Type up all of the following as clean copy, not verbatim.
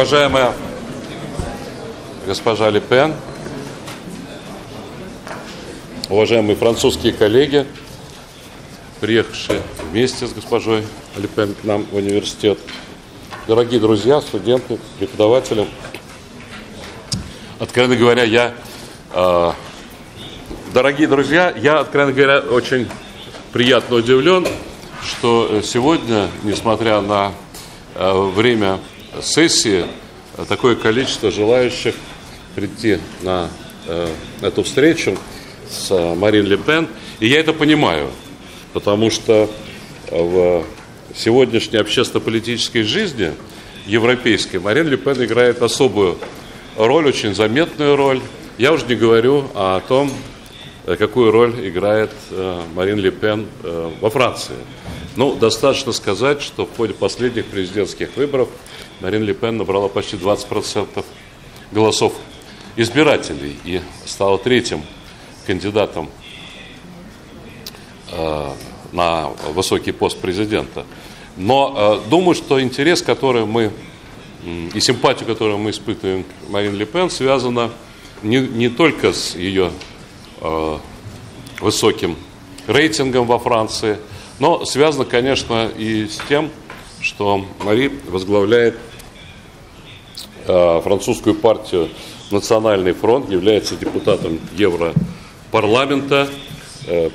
Уважаемая госпожа Ле Пен, уважаемые французские коллеги, приехавшие вместе с госпожой Ле Пен к нам в университет, дорогие друзья, студенты, преподаватели, откровенно говоря, я очень приятно удивлен, что сегодня, несмотря на время сессии, такое количество желающих прийти на эту встречу с Марин Ле Пен. И я это понимаю, потому что в сегодняшней общественно-политической жизни европейской Марин Ле Пен играет особую роль, очень заметную роль. Я уже не говорю о том, какую роль играет Марин Ле Пен во Франции. Ну, достаточно сказать, что в ходе последних президентских выборов Марин Ле Пен набрала почти 20% голосов избирателей и стала третьим кандидатом на высокий пост президента. Но думаю, что интерес, который мы и симпатию, которую мы испытываем к Марин Ле Пен, связана не только с ее высоким рейтингом во Франции, но связано, конечно, и с тем, что Мари возглавляет французскую партию «Национальный фронт», является депутатом Европарламента,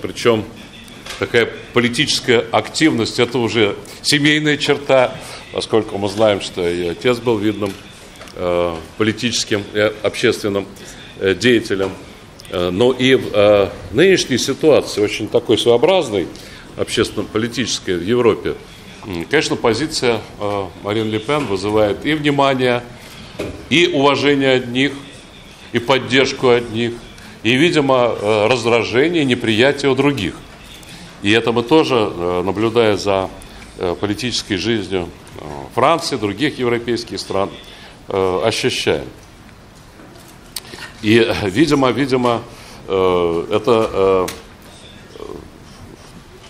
причем такая политическая активность – это уже семейная черта, поскольку мы знаем, что ее отец был видным политическим и общественным деятелем. Но и в нынешней ситуации, очень такой своеобразной, общественно-политической в Европе, конечно, позиция Марин Ле Пен вызывает и внимание, и уважение одних, и поддержку одних, и, видимо, раздражение и неприятие у других. И это мы тоже, наблюдая за политической жизнью Франции, других европейских стран, ощущаем. И, видимо, это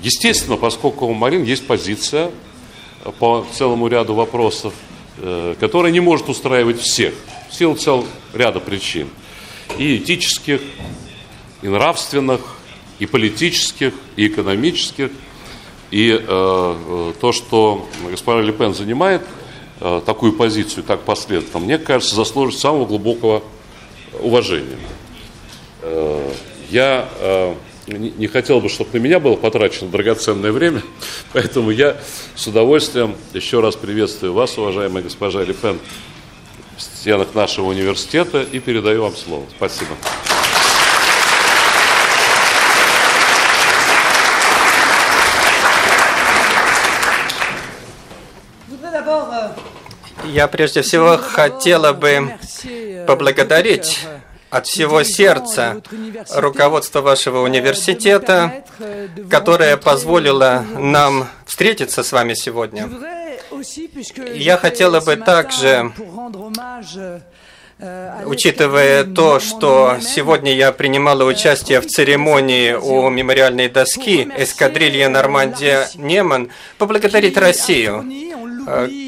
естественно, поскольку у Марин есть позиция по целому ряду вопросов, которая не может устраивать всех, в силу целого ряда причин. И этических, и нравственных, и политических, и экономических. И то, что госпожа Ле Пен занимает такую позицию, так последовательно, мне кажется, заслуживает самого глубокого уважением. Я не хотел бы, чтобы на меня было потрачено драгоценное время, поэтому я с удовольствием еще раз приветствую вас, уважаемая госпожа Ле Пен, в стенах нашего университета, и передаю вам слово. Спасибо. Я прежде всего хотела бы поблагодарить от всего сердца руководство вашего университета, которое позволило нам встретиться с вами сегодня. Я хотела бы также, учитывая то, что сегодня я принимала участие в церемонии у мемориальной доски эскадрильи Нормандия-Неман, поблагодарить Россию,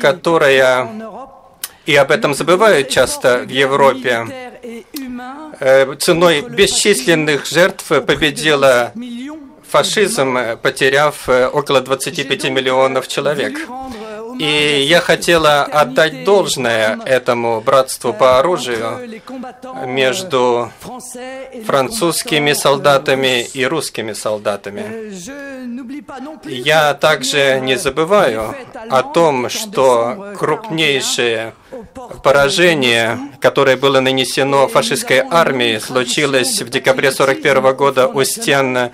которая, и об этом забывают часто в Европе, ценой бесчисленных жертв победила фашизм, потеряв около 25 миллионов человек. И я хотела отдать должное этому братству по оружию между французскими солдатами и русскими солдатами. Я также не забываю о том, что крупнейшее поражение, которое было нанесено фашистской армии, случилось в декабре 1941 года у стен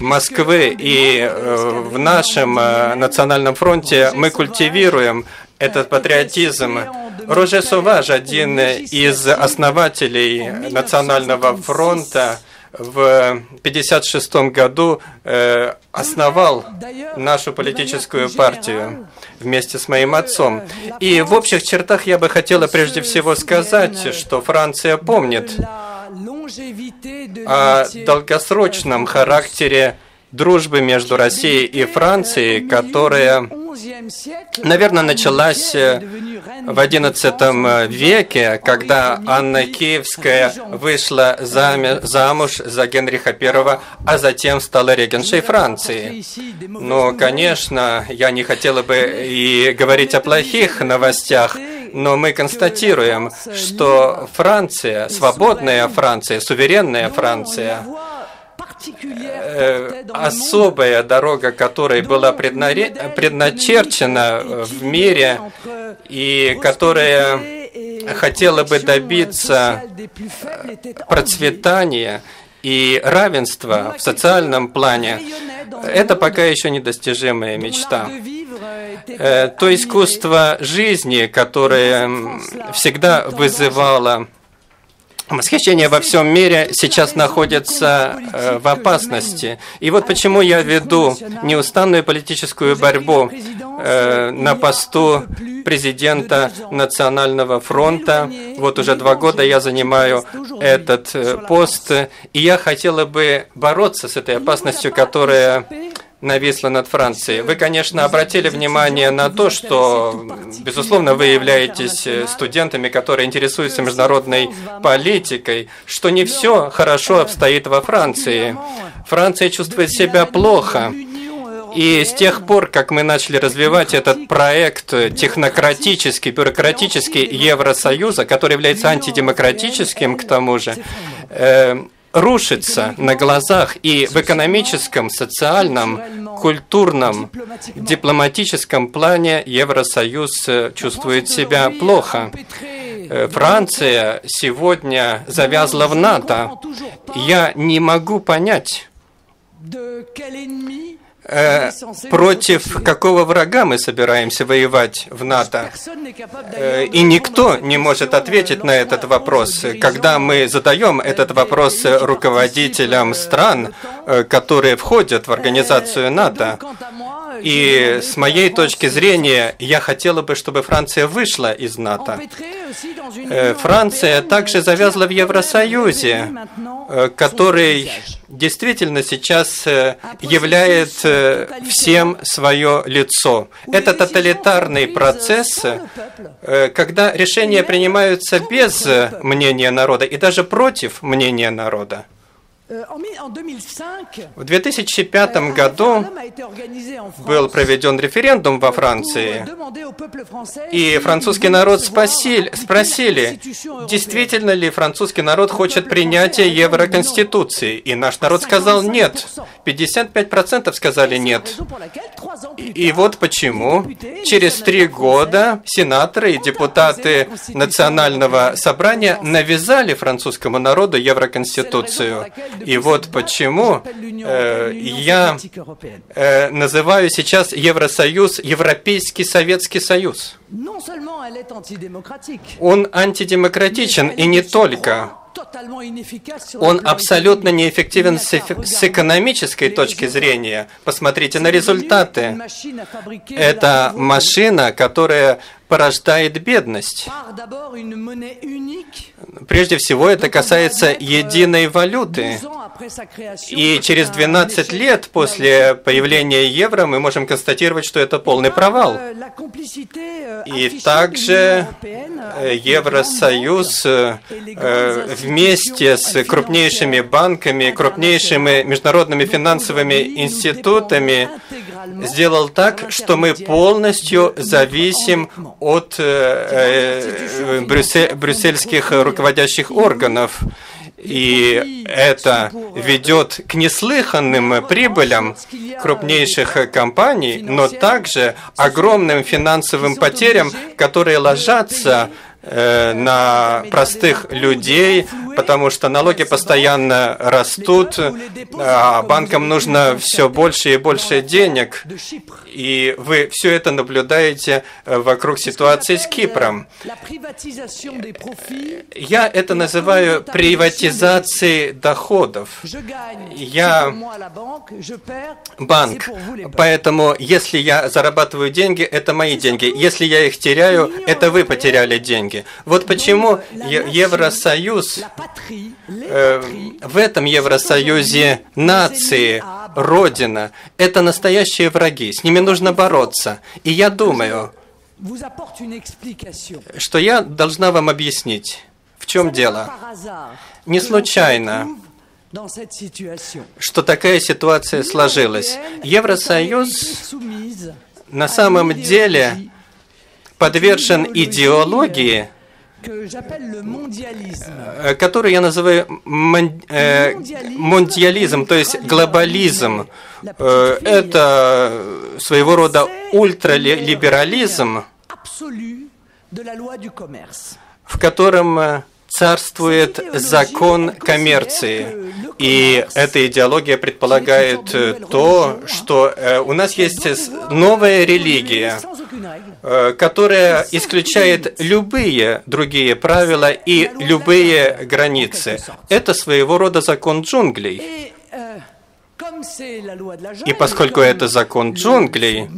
Москвы, и в нашем национальном фронте мы культивируем этот патриотизм. Роже Суваж, один из основателей национального фронта, в 1956 году основал нашу политическую партию вместе с моим отцом. И в общих чертах я бы хотела прежде всего сказать, что Франция помнит о долгосрочном характере дружбы между Россией и Францией, которая, наверное, началась в XI веке, когда Анна Киевская вышла замуж за Генриха I, а затем стала регеншей Франции. Но, конечно, я не хотела бы и говорить о плохих новостях, но мы констатируем, что Франция, свободная Франция, суверенная Франция, особая дорога, которая была предначерчена в мире и которая хотела бы добиться процветания и равенства в социальном плане, это пока еще недостижимая мечта. То искусство жизни, которое всегда вызывало восхищение во всем мире, сейчас находится в опасности. И вот почему я веду неустанную политическую борьбу на посту президента Национального фронта. Вот уже 2 года я занимаю этот пост, и я хотела бы бороться с этой опасностью, которая нависла над Францией. Вы, конечно, обратили внимание на то, что, безусловно, вы являетесь студентами, которые интересуются международной политикой, что не все хорошо обстоит во Франции. Франция чувствует себя плохо. И с тех пор, как мы начали развивать этот проект технократический, бюрократический Евросоюза, который является антидемократическим, к тому же, рушится на глазах, и в экономическом, социальном, культурном, дипломатическом плане Евросоюз чувствует себя плохо. Франция сегодня завязла в НАТО. Я не могу понять, против какого врага мы собираемся воевать в НАТО. И никто не может ответить на этот вопрос. Когда мы задаем этот вопрос руководителям стран, которые входят в организацию НАТО, и с моей точки зрения, я хотела бы, чтобы Франция вышла из НАТО. Франция также завязла в Евросоюзе, который действительно сейчас являет всем свое лицо. Это тоталитарный процесс, когда решения принимаются без мнения народа и даже против мнения народа. В 2005 году был проведен референдум во Франции, и французский народ спросили, действительно ли французский народ хочет принятия Евроконституции. И наш народ сказал нет. 55% сказали нет. И вот почему через 3 года сенаторы и депутаты Национального собрания навязали французскому народу Евроконституцию. И вот почему я называю сейчас Евросоюз Европейский Советский Союз. Он антидемократичен, и не только. Он абсолютно неэффективен с экономической точки зрения. Посмотрите на результаты. Это машина, которая порождает бедность. Прежде всего, это касается единой валюты. И через 12 лет после появления евро мы можем констатировать, что это полный провал. И также Евросоюз вместе с крупнейшими банками, крупнейшими международными финансовыми институтами сделал так, что мы полностью зависим от брюссельских руководящих органов. И это ведет к неслыханным прибылям крупнейших компаний, но также огромным финансовым потерям, которые ложатся на простых людей, потому что налоги постоянно растут, а банкам нужно все больше и больше денег. И вы все это наблюдаете вокруг ситуации с Кипром. Я это называю приватизацией доходов. Я банк, поэтому если я зарабатываю деньги, это мои деньги. Если я их теряю, это вы потеряли деньги. Вот почему Евросоюз, в этом Евросоюзе нации, Родина – это настоящие враги, с ними нужно бороться. И я думаю, что я должна вам объяснить, в чем дело. Не случайно, что такая ситуация сложилась. Евросоюз на самом деле подвержен идеологии, который я называю мондиализм, то есть глобализм. Это своего рода ультралиберализм, в котором царствует закон коммерции. И эта идеология предполагает то, что у нас есть новая религия, которая исключает любые другие правила и любые границы. Это своего рода закон джунглей. И поскольку это закон джунглей,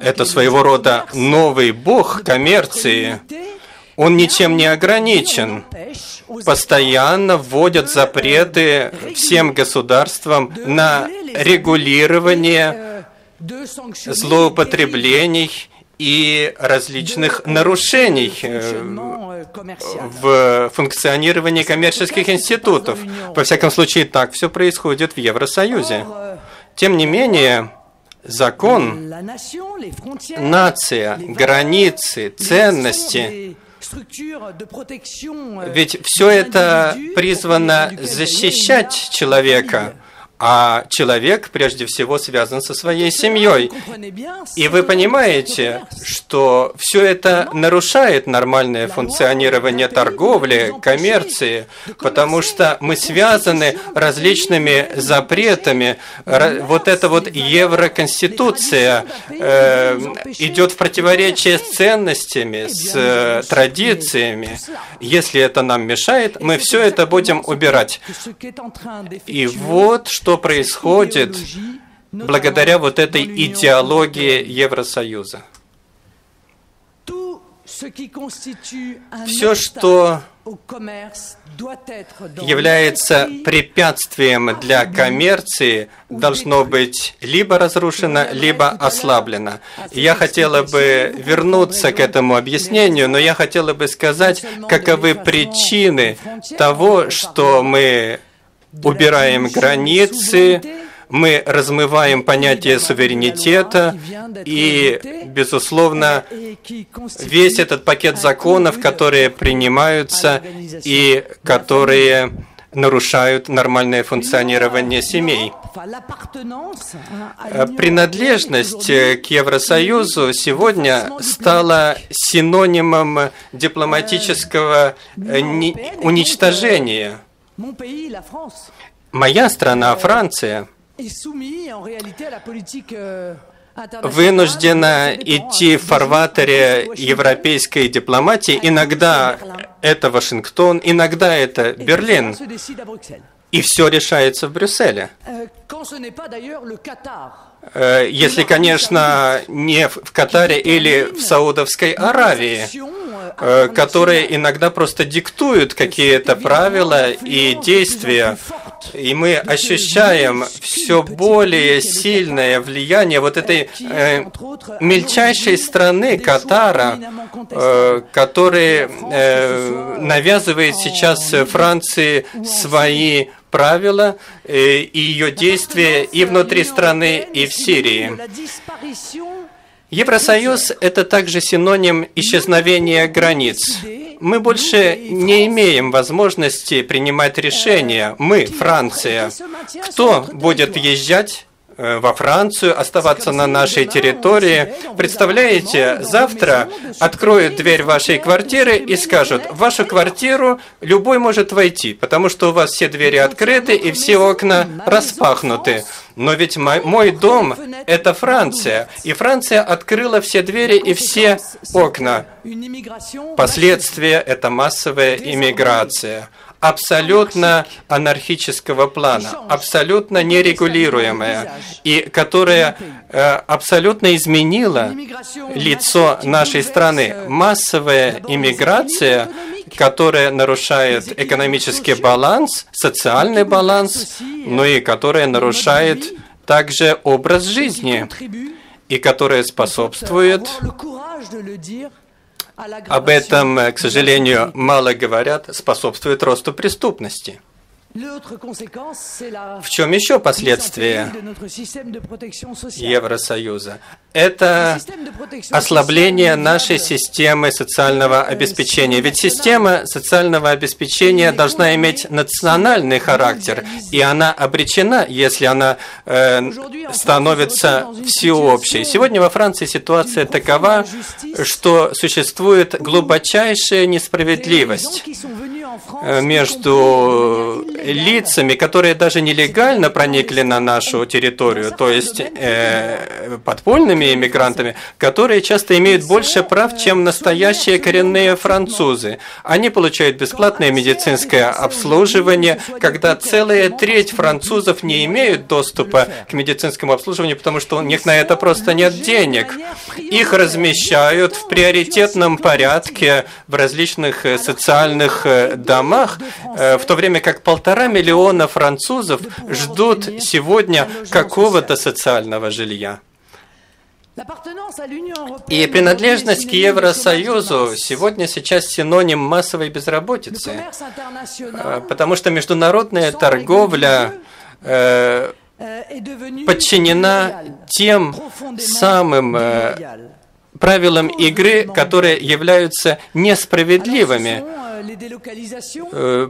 это своего рода новый бог коммерции, он ничем не ограничен. Постоянно вводят запреты всем государствам на регулирование злоупотреблений и различных нарушений в функционировании коммерческих институтов. Во всяком случае, так все происходит в Евросоюзе. Тем не менее, закон, нация, границы, ценности, ведь все это призвано защищать человека, а человек прежде всего связан со своей семьей. И вы понимаете, что все это нарушает нормальное функционирование торговли, коммерции, потому что мы связаны различными запретами. Вот эта вот евроконституция идет в противоречие с ценностями, с традициями. Если это нам мешает, мы все это будем убирать. И вот что происходит благодаря вот этой идеологии Евросоюза. Все, что является препятствием для коммерции, должно быть либо разрушено, либо ослаблено. Я хотела бы вернуться к этому объяснению, но я хотела бы сказать, каковы причины того, что мы убираем границы, мы размываем понятие суверенитета и, безусловно, весь этот пакет законов, которые принимаются и которые нарушают нормальное функционирование семей. Принадлежность к Евросоюзу сегодня стала синонимом дипломатического уничтожения. Моя страна, Франция, вынуждена идти в фарватере европейской дипломатии. Иногда это Вашингтон, иногда это Берлин. И все решается в Брюсселе. Если, конечно, не в Катаре или в Саудовской Аравии, которые иногда просто диктуют какие-то правила и действия. И мы ощущаем все более сильное влияние вот этой мельчайшей страны Катара, который навязывает сейчас Франции свои правила и ее действия и внутри страны, и в Сирии. Евросоюз – это также синоним исчезновения границ. Мы больше не имеем возможности принимать решения. Мы, Франция. Кто будет въезжать во Францию, оставаться на нашей территории? Представляете, завтра откроют дверь вашей квартиры и скажут: в вашу квартиру любой может войти, потому что у вас все двери открыты и все окна распахнуты. Но ведь мой дом – это Франция, и Франция открыла все двери и все окна. Последствия – это массовая иммиграция, абсолютно анархического плана, абсолютно нерегулируемая, и которая абсолютно изменила лицо нашей страны. Массовая иммиграция, которая нарушает экономический баланс, социальный баланс, но и которая нарушает также образ жизни, и которая способствует, об этом, к сожалению, мало говорят, способствует росту преступности. В чем еще последствия Евросоюза? Это ослабление нашей системы социального обеспечения. Ведь система социального обеспечения должна иметь национальный характер, и она обречена, если она становится всеобщей. Сегодня во Франции ситуация такова, что существует глубочайшая несправедливость между лицами, которые даже нелегально проникли на нашу территорию, то есть подпольными иммигрантами, которые часто имеют больше прав, чем настоящие коренные французы. Они получают бесплатное медицинское обслуживание, когда целая треть французов не имеют доступа к медицинскому обслуживанию, потому что у них на это просто нет денег. Их размещают в приоритетном порядке в различных социальных домах, в то время как 1,5 миллиона французов ждут сегодня какого-то социального жилья. И принадлежность к Евросоюзу сегодня сейчас синоним массовой безработицы, потому что международная торговля подчинена тем самым правилам игры, которые являются несправедливыми.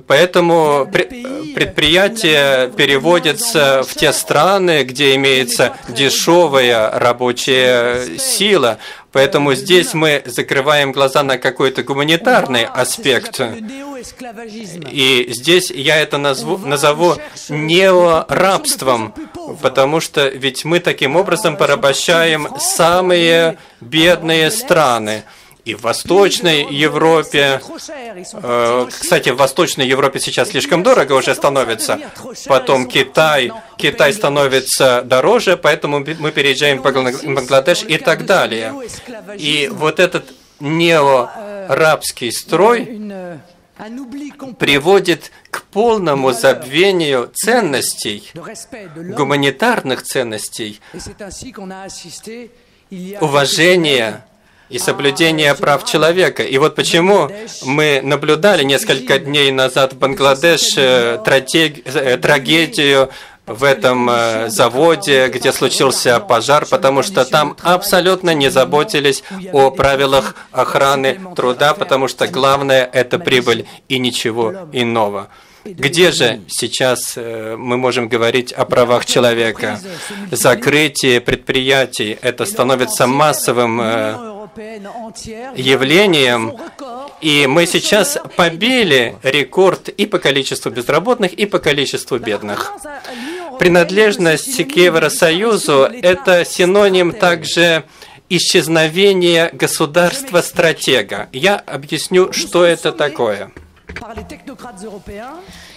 Поэтому предприятия переводятся в те страны, где имеется дешевая рабочая сила. Поэтому здесь мы закрываем глаза на какой-то гуманитарный аспект. И здесь я это назову неорабством, потому что ведь мы таким образом порабощаем самые бедные страны. И в Восточной Европе, кстати, в Восточной Европе сейчас слишком дорого уже становится, потом Китай становится дороже, поэтому мы переезжаем в Бангладеш и так далее. И вот этот неорабский строй приводит к полному забвению ценностей, гуманитарных ценностей, уважения и соблюдение прав человека. И вот почему мы наблюдали несколько дней назад в Бангладеше трагедию в этом заводе, где случился пожар, потому что там абсолютно не заботились о правилах охраны труда, потому что главное – это прибыль и ничего иного. Где же сейчас мы можем говорить о правах человека? Закрытие предприятий – это становится массовым явлением, и мы сейчас побили рекорд и по количеству безработных, и по количеству бедных. Принадлежность к Евросоюзу – это синоним также исчезновения государства-стратега. Я объясню, что это такое.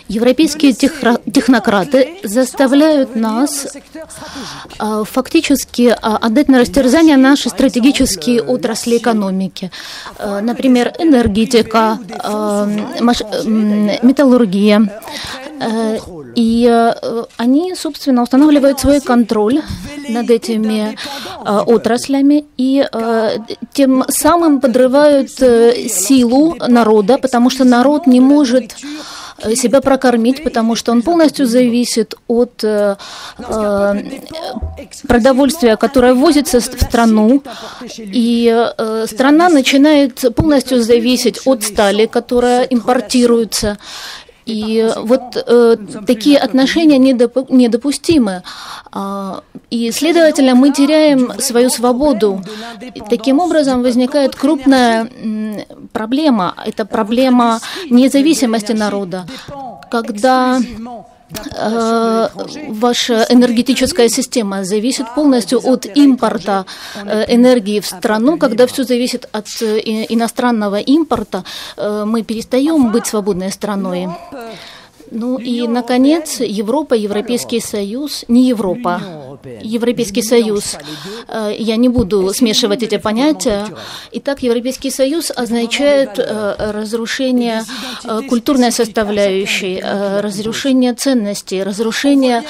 Европейские технократы заставляют нас фактически отдать на растерзание наши стратегические отрасли экономики. Например, энергетика, металлургия. И они, собственно, устанавливают свой контроль над этими отраслями и тем самым подрывают силу народа, потому что народ не может себя прокормить, потому что он полностью зависит от продовольствия, которое ввозится в страну, и страна начинает полностью зависеть от стали, которая импортируется. И вот такие отношения недопустимы. И, следовательно, мы теряем свою свободу. И таким образом возникает крупная проблема. Это проблема независимости народа. Когда ваша энергетическая система зависит полностью от импорта энергии в страну, когда все зависит от иностранного импорта, мы перестаем быть свободной страной. Ну и, наконец, Европа, Европейский Союз, не Европа. Европейский Союз. Я не буду смешивать эти понятия. Итак, Европейский Союз означает разрушение культурной составляющей, разрушение ценностей, разрушение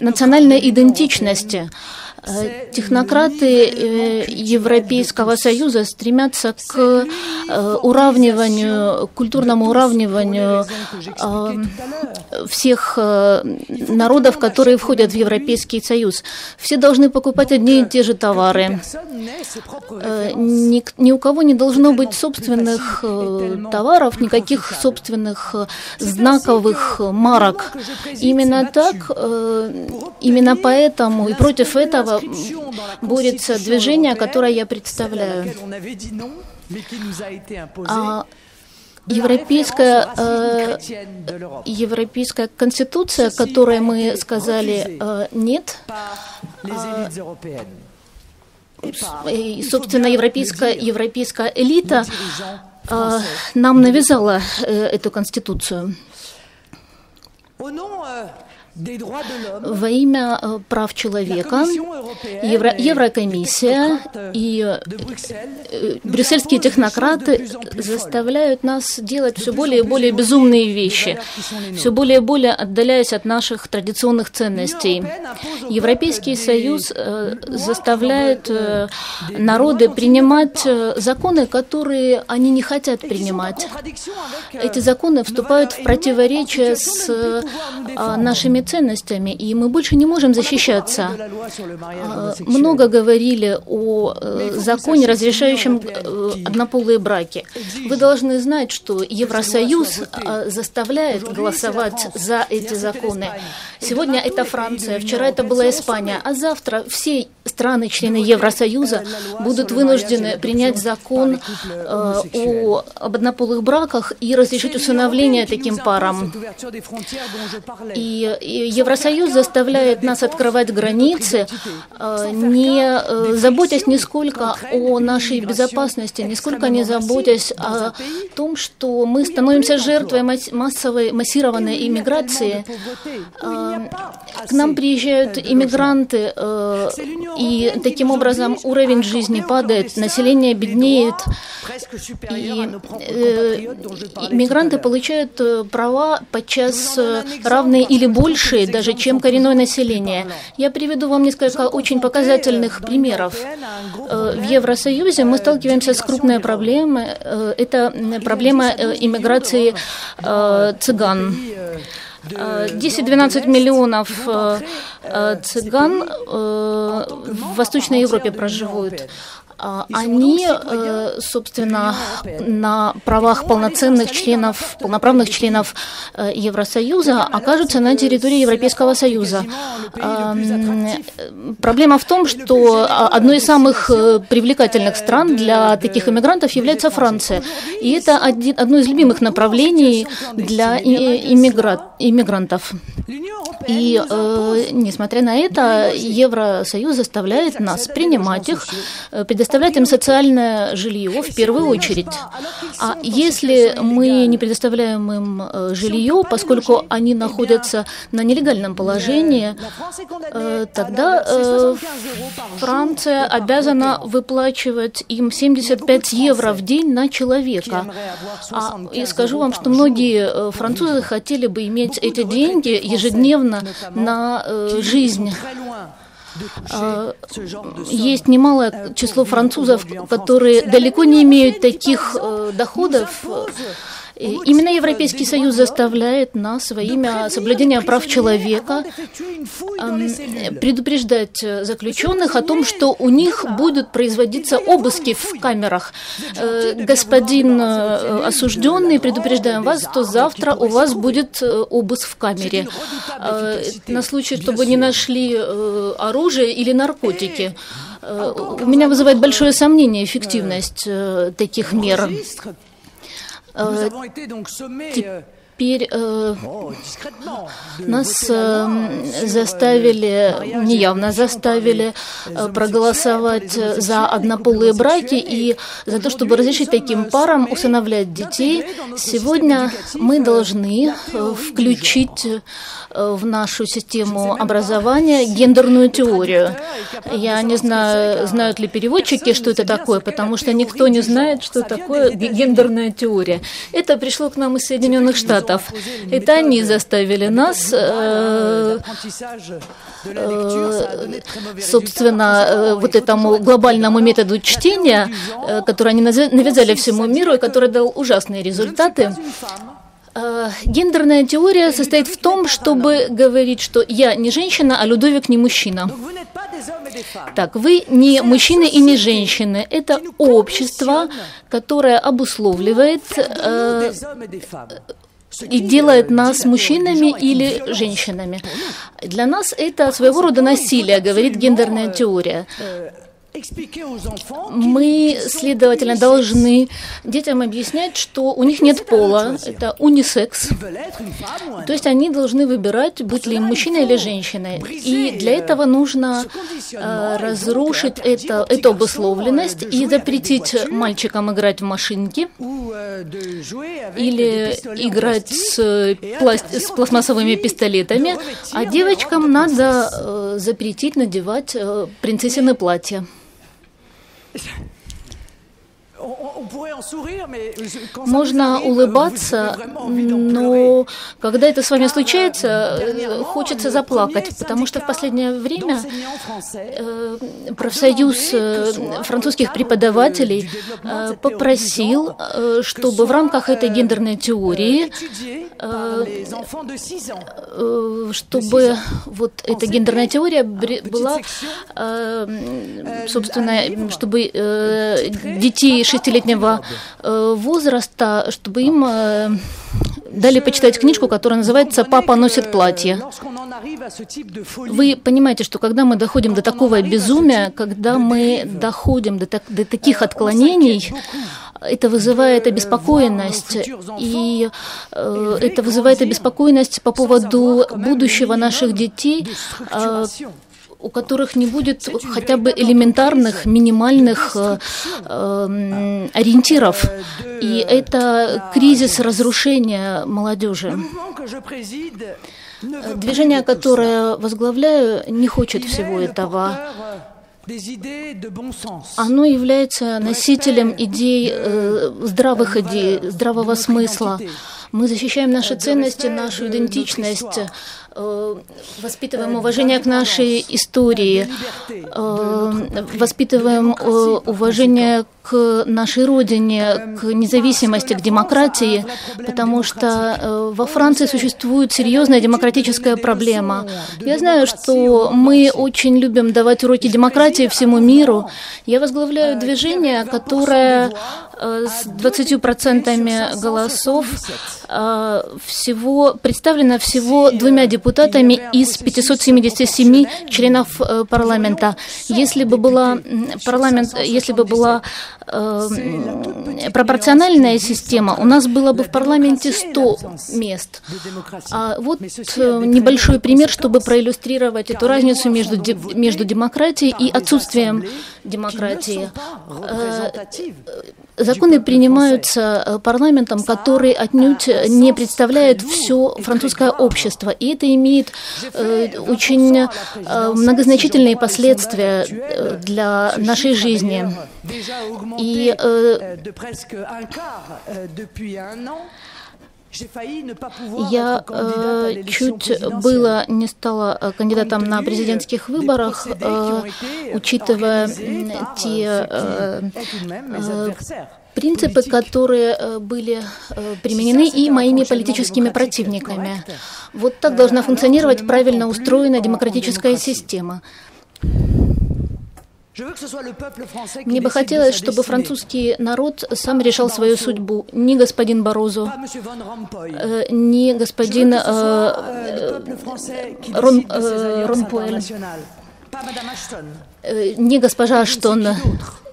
национальной идентичности. Технократы Европейского Союза стремятся к уравниванию, культурному уравниванию всех народов, которые входят в Европейский Союз. Все должны покупать одни и те же товары. Ни у кого не должно быть собственных товаров, никаких собственных знаковых марок. Именно так, именно поэтому и против этого борется движение, которое я представляю. Европейская конституция, которой мы сказали нет, и, собственно, европейская элита нам навязала эту конституцию. Во имя прав человека Еврокомиссия и брюссельские технократы заставляют нас делать все более и более безумные вещи, все более и более отдаляясь от наших традиционных ценностей. Европейский Союз заставляет народы принимать законы, которые они не хотят принимать. Эти законы вступают в противоречие с нашими ценностями, и мы больше не можем защищаться. Много говорили о законе, разрешающем однополые браки. Вы должны знать, что Евросоюз заставляет голосовать за эти законы. Сегодня это Франция, вчера это была Испания, а завтра все страны-члены Евросоюза будут вынуждены принять закон об однополых браках и разрешить усыновление таким парам. И Евросоюз заставляет нас открывать границы, не заботясь нисколько о нашей безопасности, нисколько не заботясь о том, что мы становимся жертвой массовой, массированной иммиграции. К нам приезжают иммигранты, и таким образом уровень жизни падает, население беднеет, и иммигранты получают права подчас равные или больше, даже чем коренное население. Я приведу вам несколько очень показательных примеров. В Евросоюзе мы сталкиваемся с крупной проблемой. Это проблема иммиграции цыган. 10-12 миллионов цыган в Восточной Европе проживают. Они, собственно, на правах полноправных членов Евросоюза окажутся на территории Европейского Союза. Проблема в том, что одной из самых привлекательных стран для таких иммигрантов является Франция. И это одно из любимых направлений для иммигрантов. И, несмотря на это, Евросоюз заставляет нас принимать их, предоставлять им социальное жилье в первую очередь. А если мы не предоставляем им жилье, поскольку они находятся на нелегальном положении, тогда Франция обязана выплачивать им 75 евро в день на человека. И скажу вам, что многие французы хотели бы иметь эти деньги ежедневно на жизнь. Есть немалое число французов, которые далеко не имеют таких доходов. Именно Европейский Союз заставляет нас во имя соблюдения прав человека предупреждать заключенных о том, что у них будут производиться обыски в камерах. Господин осужденный, предупреждаем вас, что завтра у вас будет обыск в камере на случай, чтобы не нашли оружие или наркотики. У меня вызывает большое сомнение эффективность таких мер. теперь нас заставили, неявно заставили проголосовать за однополые браки и за то, чтобы разрешить таким парам усыновлять детей. Сегодня мы должны включить в нашу систему образования гендерную теорию. Я не знаю, знают ли переводчики, что это такое, потому что никто не знает, что такое гендерная теория. Это пришло к нам из Соединенных Штатов. Это они заставили нас, собственно, вот этому глобальному методу чтения, который они навязали всему миру и который дал ужасные результаты. Гендерная теория состоит в том, чтобы говорить, что я не женщина, а Людовик не мужчина. Так, вы не мужчины и не женщины. Это общество, которое обусловливает и делает нас мужчинами или женщинами. Для нас это своего рода насилие, говорит гендерная теория. Мы, следовательно, должны детям объяснять, что у них нет пола, это унисекс, то есть они должны выбирать, быть ли им мужчиной или женщиной. И для этого нужно разрушить эту обусловленность и запретить мальчикам играть в машинки или играть с пластмассовыми пистолетами, а девочкам надо запретить надевать принцессины платья. Можно улыбаться, но когда это с вами случается, хочется заплакать, потому что в последнее время профсоюз французских преподавателей попросил, чтобы в рамках этой гендерной теории, чтобы вот эта гендерная теория была, собственно, чтобы детей 6-летнего возраста, чтобы им дали почитать книжку, которая называется «Папа носит платье». Вы понимаете, что когда мы доходим до такого безумия, когда мы доходим до таких отклонений, это вызывает обеспокоенность, и это вызывает обеспокоенность по поводу будущего наших детей, у которых не будет хотя бы элементарных, минимальных ориентиров. И это кризис разрушения молодежи. Движение, которое возглавляю, не хочет всего этого. Оно является носителем идей, здравых идей, здравого смысла. Мы защищаем наши ценности, нашу идентичность, воспитываем уважение к нашей истории, воспитываем уважение к нашей родине, к независимости, к демократии, потому что во Франции существует серьезная демократическая проблема. Я знаю, что мы очень любим давать уроки демократии всему миру. Я возглавляю движение, которое с 20% голосов представлено всего 2 депутатами из 577 членов парламента. Если бы была пропорциональная система, у нас было бы в парламенте 100 мест. А вот небольшой пример, чтобы проиллюстрировать эту разницу между демократией и отсутствием демократии. Законы принимаются парламентом, который отнюдь не представляет все французское общество, и это имеет очень многозначительные последствия для нашей жизни. И я чуть было не стала кандидатом на президентских выборах, учитывая те принципы, которые были применены и моими политическими противниками. Вот так должна функционировать правильно устроенная демократическая система. Мне бы хотелось, чтобы французский народ сам решал свою судьбу. Ни господин Барозо, ни господин Ромпуэль, ни госпожа Аштон,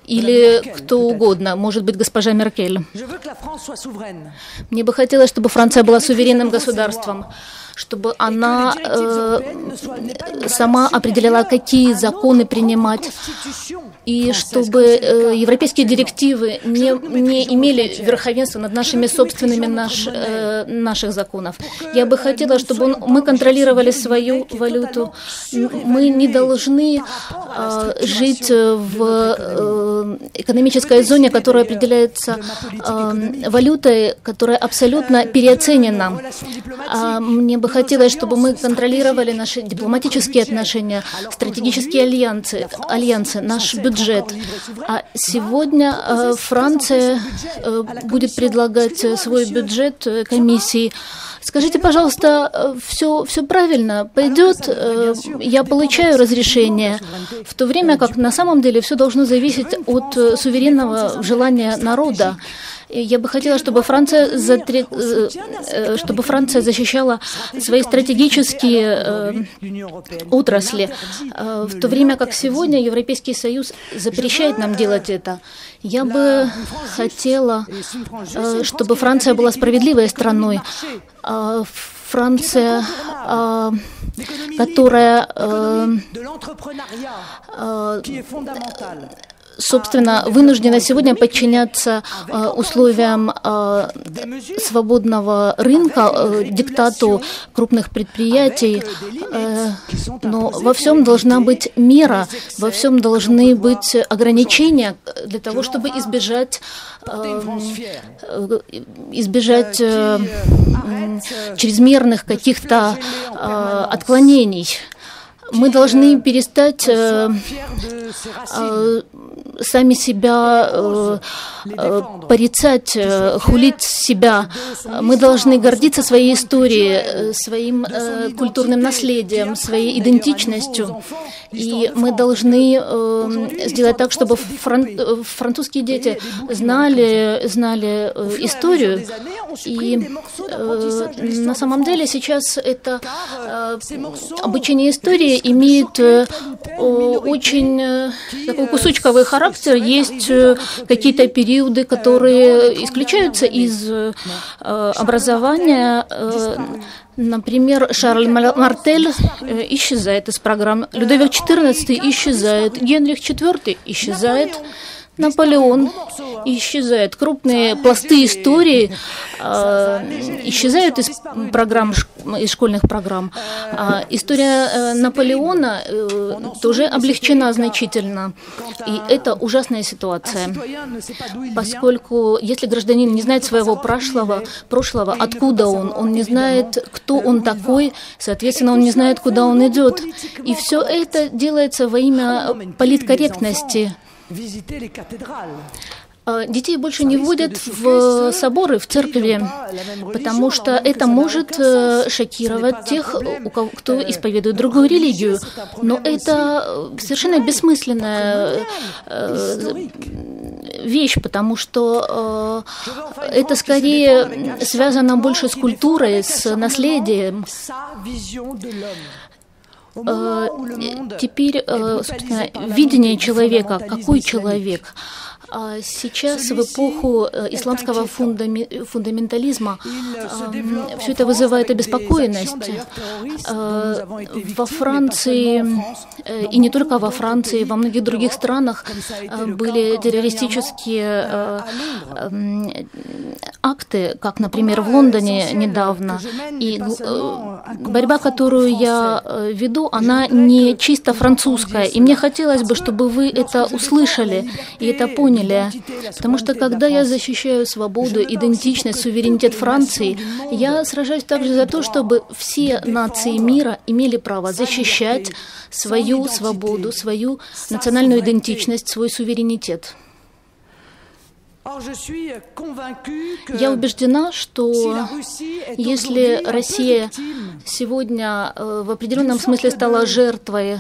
или кто угодно, может быть, госпожа Меркель. Мне бы хотелось, чтобы Франция была суверенным государством, чтобы она сама определяла, какие законы принимать, и чтобы европейские директивы не имели верховенства над нашими собственными наших законов. Я бы хотела, чтобы мы контролировали свою валюту. Мы не должны жить в экономической зоне, которая определяется валютой, которая абсолютно переоценена. Мне бы хотелось, чтобы мы контролировали наши дипломатические отношения, стратегические альянсы, наш бюджет. А сегодня Франция будет предлагать свой бюджет комиссии. Скажите, пожалуйста, все правильно пойдет, я получаю разрешение, в то время как на самом деле все должно зависеть от суверенного желания народа. Я бы хотела, чтобы Франция защищала свои стратегические отрасли, в то время как сегодня Европейский Союз запрещает нам делать это. Я бы хотела, чтобы Франция была справедливой страной. Франция, которая, собственно, вынуждена сегодня подчиняться условиям свободного рынка, диктату крупных предприятий, но во всем должна быть мера, во всем должны быть ограничения для того, чтобы избежать чрезмерных каких-то отклонений. Мы должны перестать сами себя порицать, хулить себя. Мы должны гордиться своей историей, своим культурным наследием, своей идентичностью. И мы должны сделать так, чтобы французские дети знали историю. И на самом деле сейчас это обучение истории имеет очень такой кусочковый характер. Есть какие-то периоды, которые исключаются из образования. Например, Шарль Мартель исчезает из программ, Людовик XIV исчезает, Генрих IV исчезает, Наполеон исчезает, крупные пласты истории исчезают из школьных программ. История Наполеона тоже облегчена значительно, и это ужасная ситуация, поскольку если гражданин не знает своего прошлого, откуда он не знает, кто он такой, соответственно, он не знает, куда он идет, и все это делается во имя политкорректности. Детей больше не вводят в соборы, в церкви, потому что это может шокировать тех, кто исповедует другую религию. Но это совершенно бессмысленная вещь, потому что это скорее связано больше с культурой, с наследием. Теперь, собственно, видение человека, какой человек. Сейчас, в эпоху исламского фундаментализма, все это вызывает обеспокоенность. Во Франции, и не только во Франции, во многих других странах были террористические акты, как, например, в Лондоне недавно. И борьба, которую я веду, она не чисто французская. И мне хотелось бы, чтобы вы это услышали и это поняли. Потому что, когда я защищаю свободу, идентичность, суверенитет Франции, я сражаюсь также за то, чтобы все нации мира имели право защищать свою свободу, свою национальную идентичность, свой суверенитет. Я убеждена, что если Россия сегодня в определенном смысле стала жертвой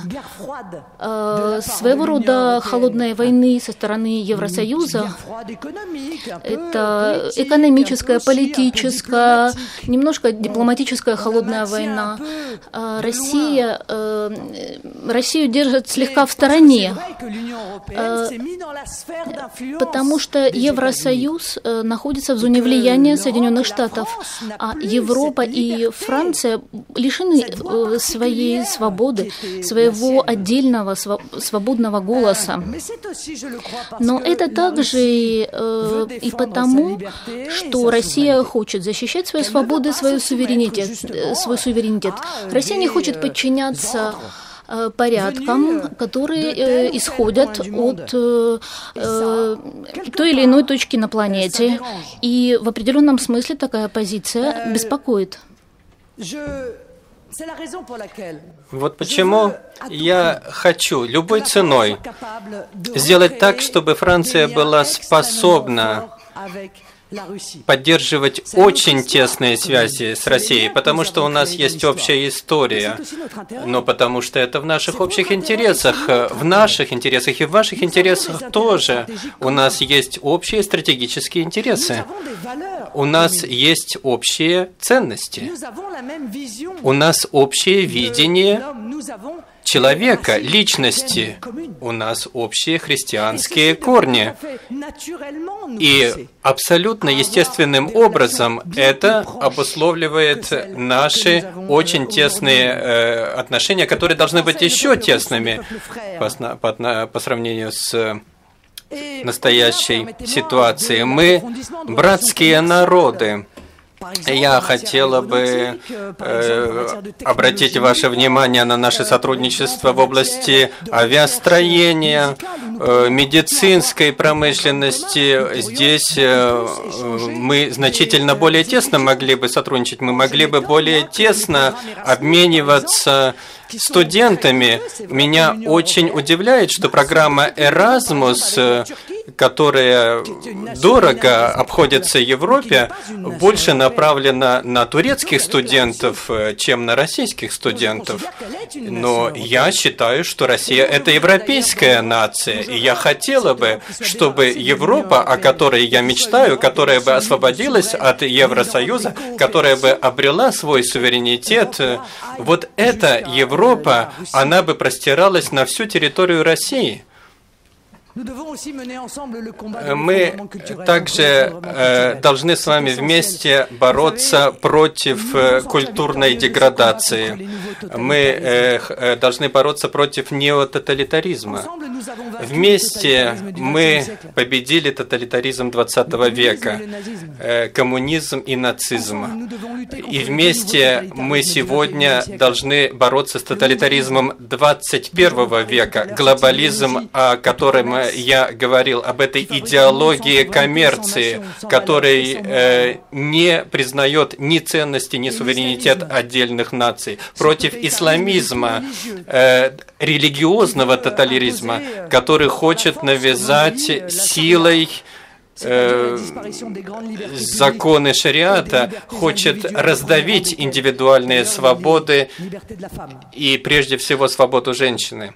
своего рода холодной войны со стороны Евросоюза, это экономическая, политическая, немножко дипломатическая холодная война, Россию держит слегка в стороне, потому что Евросоюз находится в зоне влияния Соединенных Штатов, а Европа и Франция лишены своей свободы, своего отдельного свободного голоса. Но это также и потому, что Россия хочет защищать свои свободы, свой суверенитет. Россия не хочет подчиняться порядкам, которые исходят от той или иной точки на планете. И в определенном смысле такая позиция беспокоит. Вот почему я хочу любой ценой сделать так, чтобы Франция была способна поддерживать очень тесные связи с Россией, потому что у нас есть общая история, но потому что это в наших общих интересах, в наших интересах и в ваших интересах тоже. У нас есть общие стратегические интересы, у нас есть общие ценности, у нас общее видение человека, личности, у нас общие христианские корни. И абсолютно естественным образом это обусловливает наши очень тесные отношения, которые должны быть еще тесными по сравнению с настоящей ситуацией. Мы братские народы. Я хотела бы обратить ваше внимание на наше сотрудничество в области авиастроения, медицинской промышленности. Здесь мы значительно более тесно могли бы сотрудничать, мы могли бы более тесно обмениваться студентами. Меня очень удивляет, что программа Erasmus, которая дорого обходится Европе, больше направлена на турецких студентов, чем на российских студентов. Но я считаю, что Россия – это европейская нация, и я хотела бы, чтобы Европа, о которой я мечтаю, которая бы освободилась от Евросоюза, которая бы обрела свой суверенитет, вот эта Европа, она бы простиралась на всю территорию России. Мы также должны с вами вместе бороться против культурной деградации. Мы должны бороться против неототалитаризма. Вместе мы победили тоталитаризм 20 века, коммунизм и нацизм. И вместе мы сегодня должны бороться с тоталитаризмом 21 века, глобализм, о котором я говорил, об этой идеологии коммерции, которая не признает ни ценности, ни суверенитет отдельных наций, против исламизма, религиозного тоталитаризма, который хочет навязать силой законы шариата, хочет раздавить индивидуальные свободы и прежде всего свободу женщины.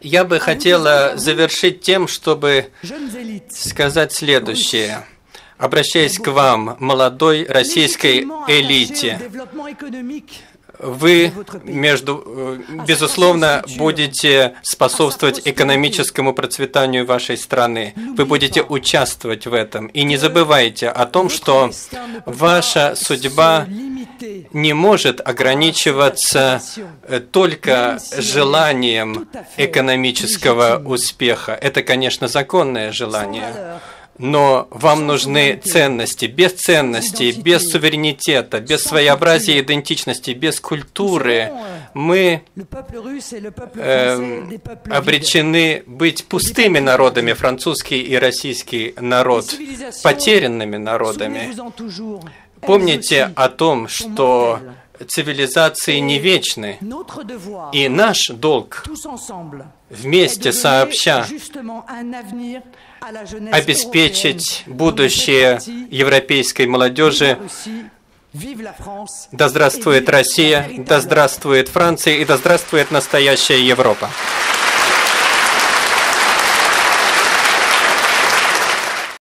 Я бы хотела завершить тем, чтобы сказать следующее. Обращаясь к вам, молодой российской элите, вы, безусловно, будете способствовать экономическому процветанию вашей страны. Вы будете участвовать в этом. И не забывайте о том, что ваша судьба не может ограничиваться только желанием экономического успеха. Это, конечно, законное желание. Но вам нужны ценности. Без ценностей, без суверенитета, без своеобразия идентичности, без культуры мы обречены быть пустыми народами, французский и российский народ, потерянными народами. Помните о том, что цивилизации не вечны, и наш долг вместе сообща обеспечить будущее европейской молодежи. Да здравствует Россия, да здравствует Франция и да здравствует настоящая Европа!